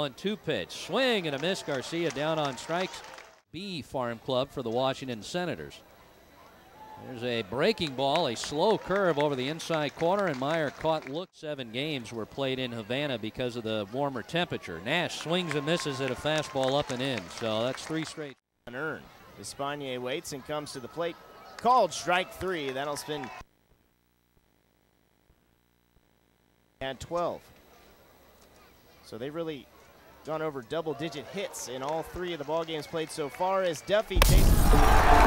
1-2 pitch. Swing and a miss. Garcia down on strikes. B Farm Club for the Washington Senators. There's a breaking ball, a slow curve over the inside corner, and Meyer caught look. 7 games were played in Havana because of the warmer temperature. Nash swings and misses at a fastball up and in, so that's 3 straight. Unearned. Despaigne waits and comes to the plate. Called strike 3. That'll spin. At 12. So they've really gone over double-digit hits in all 3 of the ball games played so far as Duffy takes...